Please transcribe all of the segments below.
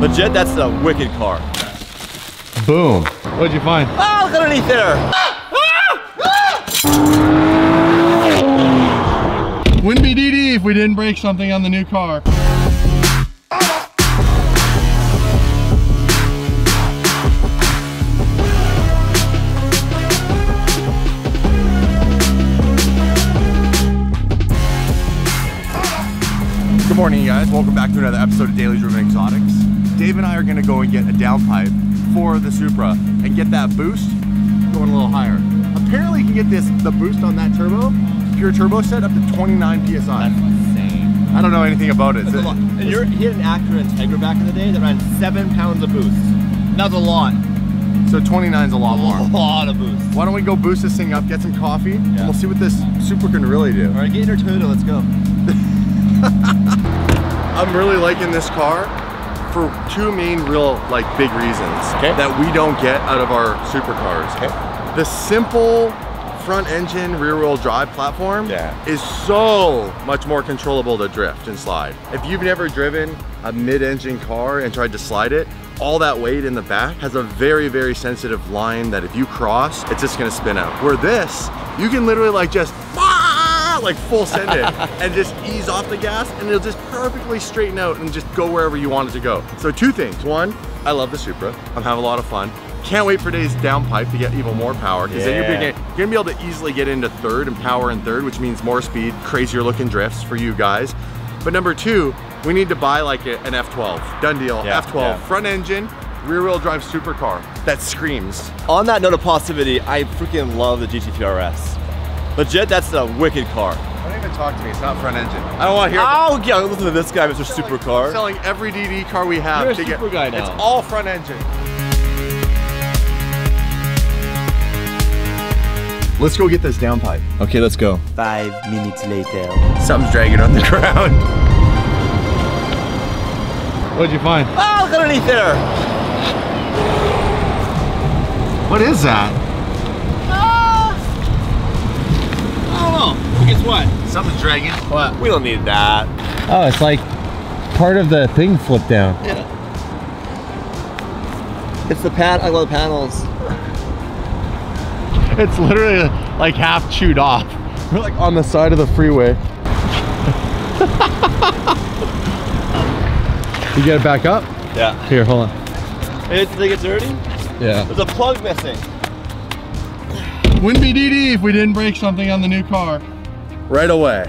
Legit, that's a wicked car. Boom. What'd you find? Oh, look underneath there. Ah, ah, ah. Wouldn't be DD if we didn't break something on the new car. Good morning, you guys. Welcome back to another episode of Daily Driven Exotics. Dave and I are gonna go and get a downpipe for the Supra and get that boost going a little higher. Apparently you can get the boost on that turbo, pure turbo set, up to 29 PSI. That's insane. I don't know anything about it. And he had an Acura Integra back in the day that ran 7 pounds of boost. That's a lot. So 29's a lot more. A lot of boost. Why don't we go boost this thing up, get some coffee, and we'll see what this Supra can really do. All right, get in our Toyota, let's go. I'm really liking this car for two main big reasons that we don't get out of our supercars. The simple front engine rear wheel drive platform is so much more controllable to drift and slide. If you've never driven a mid-engine car and tried to slide it, all that weight in the back has a very, very sensitive line that if you cross, it's just gonna spin out. Where this, you can literally just full send it and just ease off the gas and it'll just perfectly straighten out and just go wherever you want it to go. So two things. One, I love the Supra. I'm having a lot of fun. Can't wait for today's downpipe to get even more power because then you're gonna be able to easily get into third and power in third, which means more speed, crazier looking drifts for you guys. But number two, we need to buy an F12. Done deal. F12 front engine, rear wheel drive supercar that screams. On that note of positivity, I freaking love the GT3 RS. Legit, that's a wicked car. Don't even talk to me, it's not front engine. I don't want to hear it. Oh, yeah, listen to this guy, Mr. Supercar. Selling every DD car we have. You're a super guy now. It's all front engine. Let's go get this downpipe. Okay, let's go. 5 minutes later. Something's dragging on the ground. What'd you find? Oh, look underneath there. What is that? Guess what? Something's dragging. What? We don't need that. Oh, it's like part of the thing flipped down. Yeah. It's the pad. I love panels. It's literally like half chewed off. We're like on the side of the freeway. You get it back up? Yeah. Here, hold on. Hey, did they get dirty? Yeah. There's a plug missing. Wouldn't be DD if we didn't break something on the new car. Right away.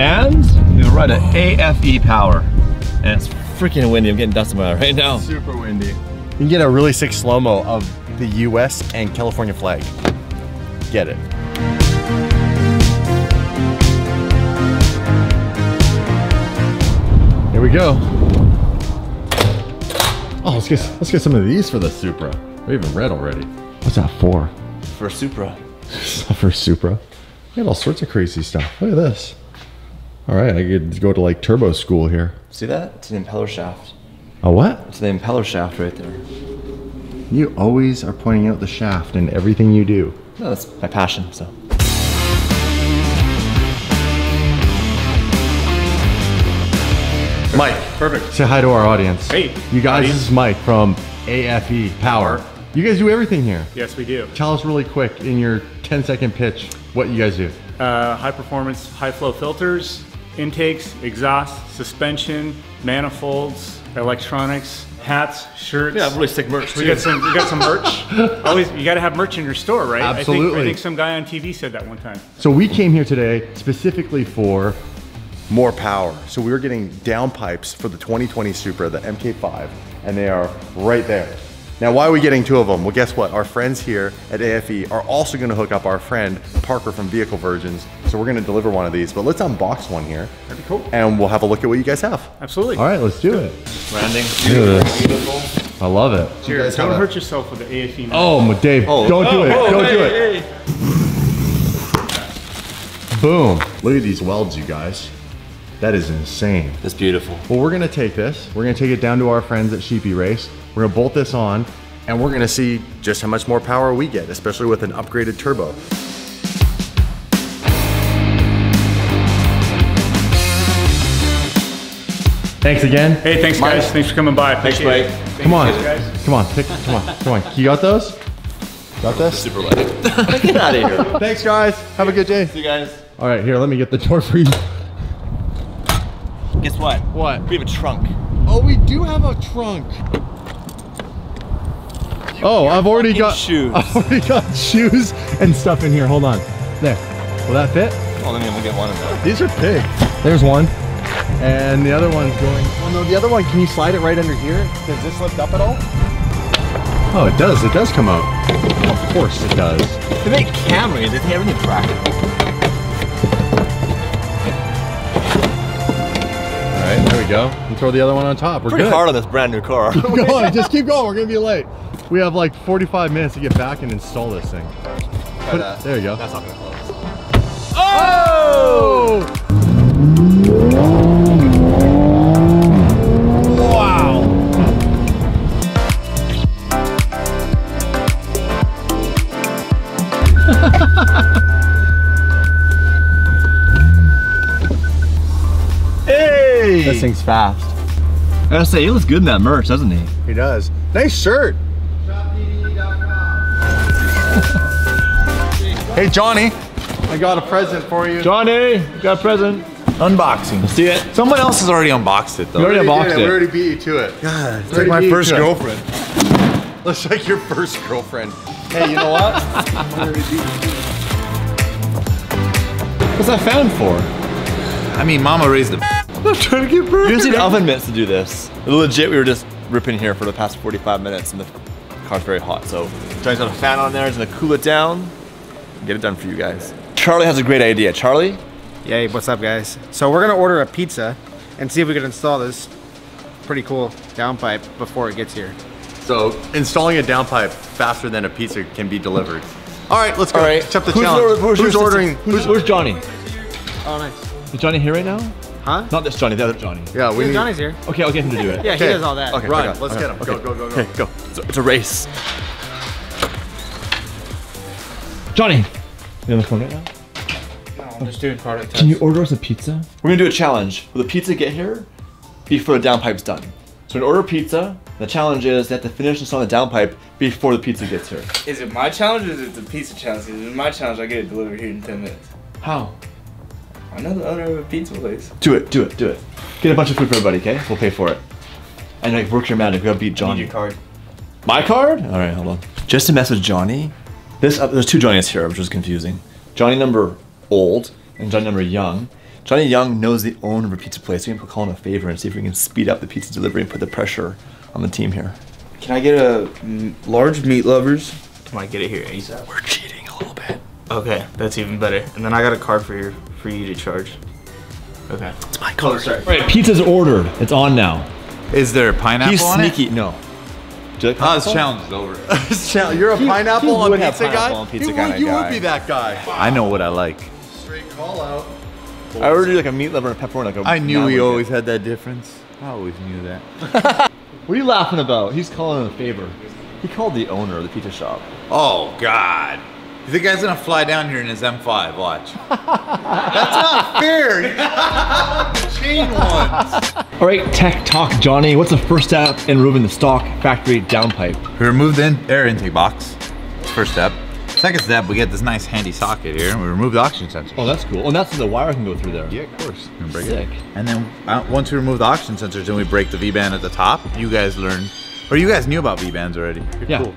And we run an AFE Power. And it's freaking windy. I'm getting dust in my eye right now. Super windy. You can get a really sick slow-mo of the US and California flag. Get it. Here we go. Oh, let's get some of these for the Supra. We haven't read already. What's that for? For Supra. For Supra? We got all sorts of crazy stuff. Look at this. All right, I could go to turbo school here. See that? It's an impeller shaft. A what? It's the impeller shaft right there. You always are pointing out the shaft in everything you do. No, that's my passion, so. Mike. Perfect. Say hi to our audience. Hey. You guys, this is Mike from AFE Power. You guys do everything here. Yes, we do. Tell us really quick in your 10-second pitch what you guys do. High performance, high flow filters, intakes, exhaust, suspension, manifolds, electronics, hats, shirts. Yeah, really sick merch. We got some merch. Always, you got to have merch in your store, right? Absolutely. I think some guy on TV said that one time. So we came here today specifically for more power. So we were getting downpipes for the 2020 Supra, the mk5, and they are right there. Now, why are we getting two of them? Well, guess what? Our friends here at AFE are also gonna hook up our friend, Parker from Vehicle Virgins. So we're gonna deliver one of these, but let's unbox one here. That'd be cool. And we'll have a look at what you guys have. Absolutely. All right, let's do it. Rounding. Beautiful. I love it. Cheers. Don't hurt yourself with the AFE now. Oh, Dave, don't do it. Boom. Look at these welds, you guys. That is insane. That's beautiful. Well, we're gonna take this. We're gonna take it down to our friends at Sheepy Race. We're gonna bolt this on and we're gonna see just how much more power we get, especially with an upgraded turbo. Thanks again. Hey, thanks guys. Thanks for coming by. Appreciate it. Thanks, Mike. Come on. You got those? Got this? Super light. Get out of here. Thanks, guys. Have a good day. See you guys. All right, here, let me get the door for you. Guess what? What? We have a trunk. Oh, we do have a trunk. Oh, I've already got shoes and stuff in here. Hold on. There. Will that fit? Oh, let me get one of those. These are big. There's one. And the other one's going. Oh no, the other one, can you slide it right under here? Does this lift up at all? Oh, it does come out. Of course it does. They make cameras, they have any practical. All right, there we go. You throw the other one on top, we're Pretty good. Hard on this brand new car. Keep going, just keep going, we're gonna be late. We have like 45 minutes to get back and install this thing. There you go. That's not gonna close. Oh! Wow. Hey! This thing's fast. I gotta say, he looks good in that merch, doesn't he? He does. Nice shirt. shopdde.com. Hey, Johnny. I got a present for you. Johnny, got a present. Unboxing. Let's see it. Someone else has already unboxed it though. You already unboxed it. We already beat you to it. God, it's like my first girlfriend. Looks like your first girlfriend. Hey, you know what? What's that fan for? I mean, Mama raised the. I'm trying to get burned. You just need oven mitts to do this. Legit, we were just ripping here for the past 45 minutes and the car's very hot. So, Johnny's got a fan on there. He's gonna cool it down. Get it done for you guys. Charlie has a great idea. Charlie? Yay, what's up guys? So we're gonna order a pizza and see if we can install this pretty cool downpipe before it gets here. So installing a downpipe faster than a pizza can be delivered. All right, let's go. All right. Accept the challenge. Who's ordering? Where's Johnny? Oh, nice. Is Johnny here right now? Huh? Not this Johnny, the other Johnny. Yeah, Johnny's here. Okay, I'll get him to do it. Yeah, he does all that. Okay, right, let's get him. Okay. Go. Okay, go. It's a race. Johnny, you on the phone right now? I'm just doing product tests. Can you order us a pizza? We're gonna do a challenge. Will the pizza get here before the downpipe's done? So we order pizza. The challenge is they have to finish installing the downpipe before the pizza gets here. Is it my challenge or is it the pizza challenge? Because if it's my challenge, I get it delivered here in 10 minutes. How? I know the owner of a pizza place. Do it. Get a bunch of food for everybody, okay? We'll pay for it. And like work your magic. We gotta beat Johnny. I need your card. My card? All right, hold on. Just to mess with Johnny. There's two Johnnies here, which was confusing. Johnny number old and Johnny number young. Johnny young knows the owner of a pizza place. We can call him a favor and see if we can speed up the pizza delivery and put the pressure on the team here. Can I get a large meat lovers? Can I get it here ASAP? We're cheating a little bit. Okay, that's even better. And then I got a card for you to charge. Okay. It's my card. All right, pizza's ordered. It's on now. Is there a pineapple on it? He's sneaky. No. Oh, this challenge is over. You're a pineapple on pizza guy? You would be that guy. I know what I like. Straight call out. I ordered like a meat lover and a pepperoni. Like I knew we always had that difference. I always knew that. What are you laughing about? He's calling a favor. He called the owner of the pizza shop. Oh, God. The guy's gonna fly down here in his M5, watch. That's not fair. Chain ones. All right, tech talk, Johnny. What's the first step in removing the stock factory downpipe? We remove the air intake box. First step. Second step, we get this nice handy socket here, and we remove the oxygen sensor. Oh, that's cool. And that's the wire can go through there. Yeah, of course. Sick. And then once we remove the oxygen sensors, then we break the V-band at the top. You guys learned, or you guys knew about V-bands already. You're cool.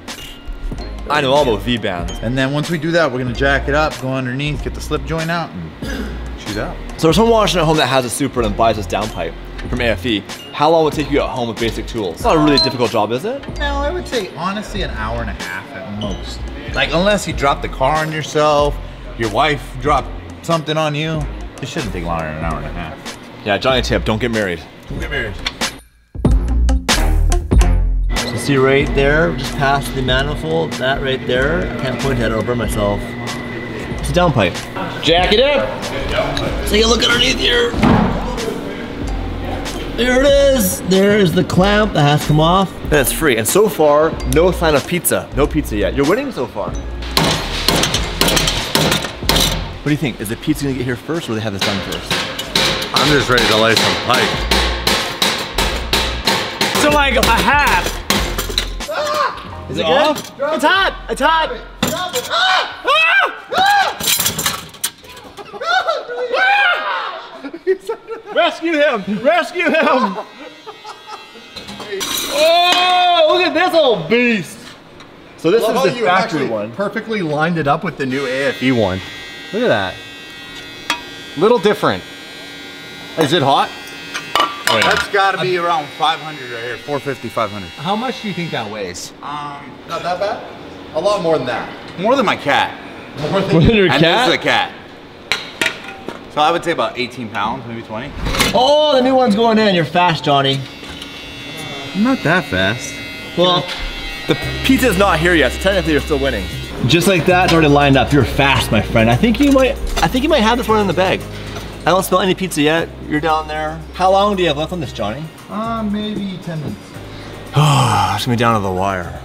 I know all about V-bands. And then once we do that, we're gonna jack it up, go underneath, get the slip joint out, and shoot out. So there's someone watching at home that has a Supra and buys this downpipe from AFE. How long would it take you at home with basic tools? It's not a really difficult job, is it? No, I would say honestly an hour and a half at most. Like unless you drop the car on yourself, your wife dropped something on you, it shouldn't take longer than an hour and a half. Yeah, Johnny tip, don't get married. Don't get married. See right there, just past the manifold, that right there. I can't point that over myself. It's a downpipe. Jack it up. Take a look underneath here. There it is. There is the clamp that has to come off. And it's free. And so far, no sign of pizza. No pizza yet. You're winning so far. What do you think? Is the pizza gonna get here first, or do they have this done first? I'm just ready to lay some pipe. So like a half. Ah! Is it off? Good? It's hot. It's hot. Drop it. Ah! Ah! Ah! Ah! Ah! Rescue him! Rescue him! Oh, look at this old beast! So this is the factory one. Perfectly lined it up with the new AFE one. Look at that. Little different. Is it hot? Oh, yeah. That's got to be around 500 right here. 450, 500. How much do you think that weighs? Not that bad. A lot more than that. More than my cat. More than your cat? And this is a cat. So I would say about 18 pounds, maybe 20. Oh, the new one's going in. You're fast, Johnny. I'm not that fast. Well, the pizza's not here yet, so technically you're still winning. Just like that, it's already lined up. You're fast, my friend. I think you might have this one in the bag. I don't smell any pizza yet. You're down there. How long do you have left on this, Johnny? Maybe 10 minutes. Oh, it's gonna be down to the wire.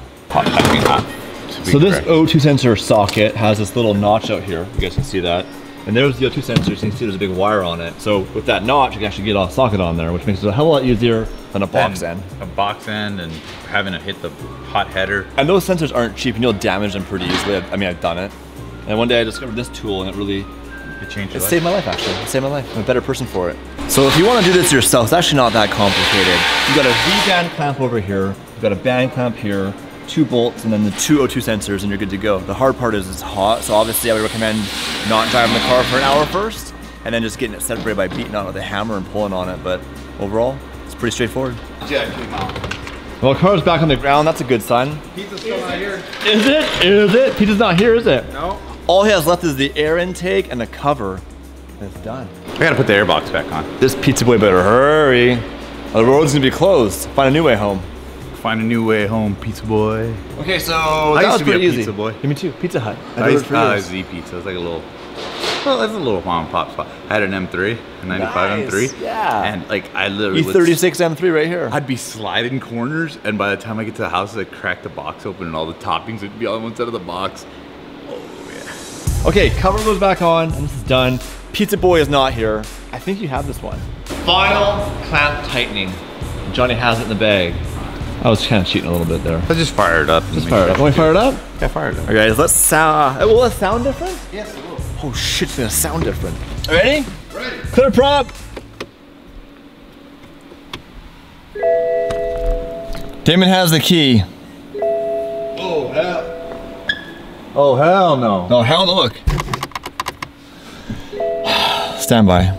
So this O2 sensor socket has this little notch out here. You guys can see that. And there's the O2 sensor, you can see there's a big wire on it. So with that notch, you can actually get a socket on there, which makes it a hell of a lot easier than a box end. A box end and having to hit the hot header. And those sensors aren't cheap, and you'll damage them pretty easily. I mean, I've done it. And one day I discovered this tool, and it really changed my life. It saved my life, actually. It saved my life. I'm a better person for it. So if you want to do this yourself, it's actually not that complicated. You've got a V-band clamp over here. You've got a band clamp here. 2 bolts and then the 2 O2 sensors and you're good to go. The hard part is it's hot, so obviously I would recommend not driving the car for an hour first and then just getting it separated by beating on it with a hammer and pulling on it, but overall, it's pretty straightforward. Yeah, came out. Well, the car's back on the ground, that's a good sign. Pizza's still not here. Is it? Is it? Pizza's not here, is it? No. All he has left is the air intake and the cover. It's done. I gotta put the airbox back on. This pizza boy better hurry. The road's gonna be closed. Find a new way home. Find a new way home, pizza boy. Okay, so that was pretty easy. Pizza boy. Me too. Pizza Hut. I used to Z Pizza. It's like a little, well, it's a little mom and pop spot. I had an M3, a 95 M3. Yeah. And like I literally E36 M3 right here. I'd be sliding corners, and by the time I get to the house, I'd crack the box open, and all the toppings would be on one side of the box. Oh yeah. Okay, cover goes back on, and this is done. Pizza boy is not here. I think you have this one. Final clamp tightening. Johnny has it in the bag. I was kind of cheating a little bit there. I just fire it up. Just fire it up. Want me to fire it up? Yeah, fire it up. Okay, guys, let's sound. Will it sound different? Yes, it will. Oh shit, it's gonna sound different. Ready? Ready. Clear prop. Damon has the key. Oh hell. Oh hell no. No hell no. Look. Stand by.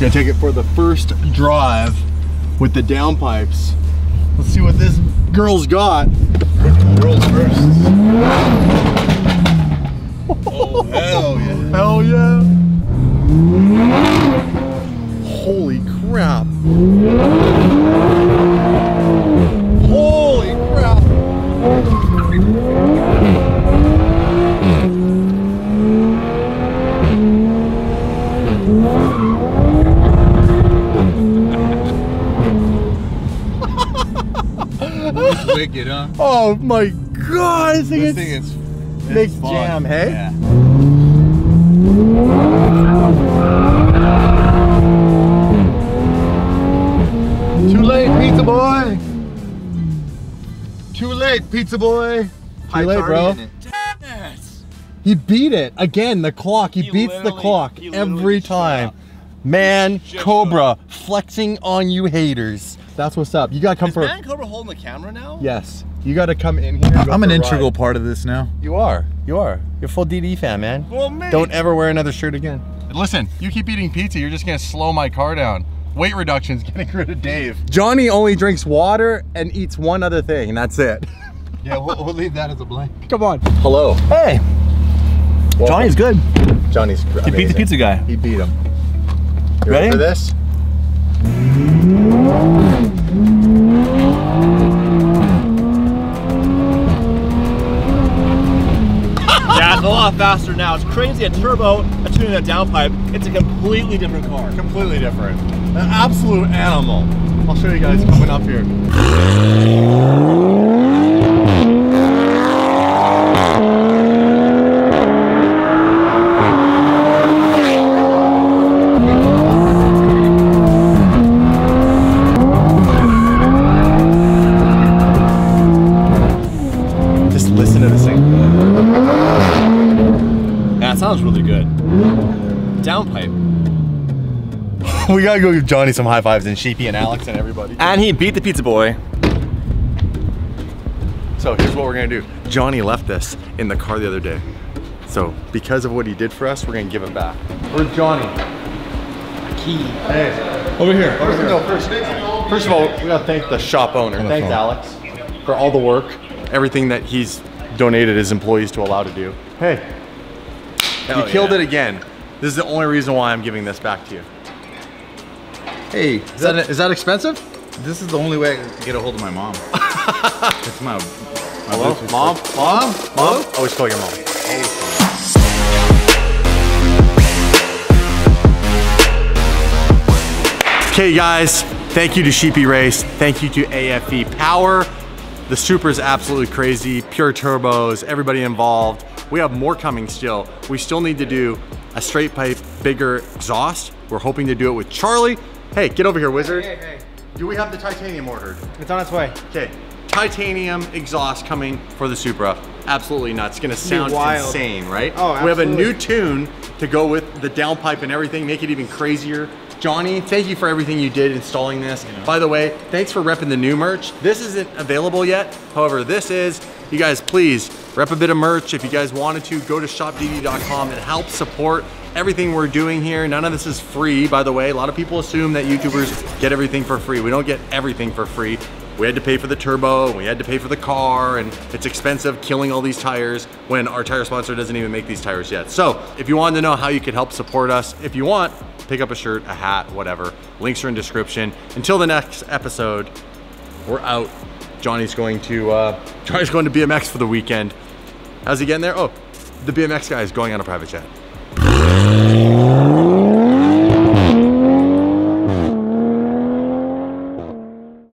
Gonna take it for the first drive with the downpipes. Let's see what this girl's got. Girls first. Oh, hell yeah. Hell yeah. Holy crap. Holy crap. Wicked, huh? Oh my god, I think this thing makes jam, hey? Yeah. Too late, pizza boy! Too late, pizza boy! Too late, bro. He beat it again, the clock. He beats the clock every time. Man, Cobra flexing on you haters. That's what's up. You gotta come for. Is Man Cobra holding the camera now? Yes. You gotta come in here. I'm an integral part of this now. You are. You are. You're a full DD fan, man. Well, man. Don't ever wear another shirt again. Listen, you keep eating pizza, you're just gonna slow my car down. Weight reduction's getting rid of Dave. Johnny only drinks water and eats one other thing, and that's it. Yeah, we'll leave that as a blank. Come on. Hello. Hey. Welcome. Johnny's good. Johnny's amazing. He beat the pizza guy. He beat him. You ready for this? Yeah, it's a lot faster now. It's crazy. A turbo, a tune and a downpipe. It's a completely different car. Completely different. An absolute animal. I'll show you guys coming up here. We gotta go give Johnny some high fives and Sheepy and Alex and everybody. And he beat the pizza boy. So here's what we're gonna do. Johnny left this in the car the other day. So because of what he did for us, we're gonna give him back. Where's Johnny? A key. Hey. Over here. Over here. No, first of all, we gotta thank the shop owner. Thanks Alex for all the work. Everything that he's donated his employees to allow to do. Hey, you killed it again. This is the only reason why I'm giving this back to you. Hey, is that expensive? This is the only way I can get a hold of my mom. It's my mom. Mom? Mom? Mom? Always call your mom. Okay guys, thank you to Sheepy Race. Thank you to AFE Power. The Supra is absolutely crazy. Pure turbos, everybody involved. We have more coming still. We still need to do a straight pipe, bigger exhaust. We're hoping to do it with Charlie. Hey, get over here, wizard. Hey. Do we have the titanium ordered? It's on its way. Okay, titanium exhaust coming for the Supra. Absolutely nuts. It's gonna sound insane, right? Oh, absolutely. We have a new tune to go with the downpipe and everything, make it even crazier. Johnny, thank you for everything you did installing this. Yeah. By the way, thanks for repping the new merch. This isn't available yet. However, this is. You guys, please rep a bit of merch. If you guys wanted to, go to shopdde.com and help support everything we're doing here. None of this is free, by the way. A lot of people assume that YouTubers get everything for free. We don't get everything for free. We had to pay for the turbo, we had to pay for the car, and it's expensive killing all these tires when our tire sponsor doesn't even make these tires yet. So if you wanted to know how you could help support us, if you want, pick up a shirt, a hat, whatever. Links are in description. Until the next episode, we're out. Johnny's going to BMX for the weekend. How's he getting there? Oh, the BMX guy is going on a private jet.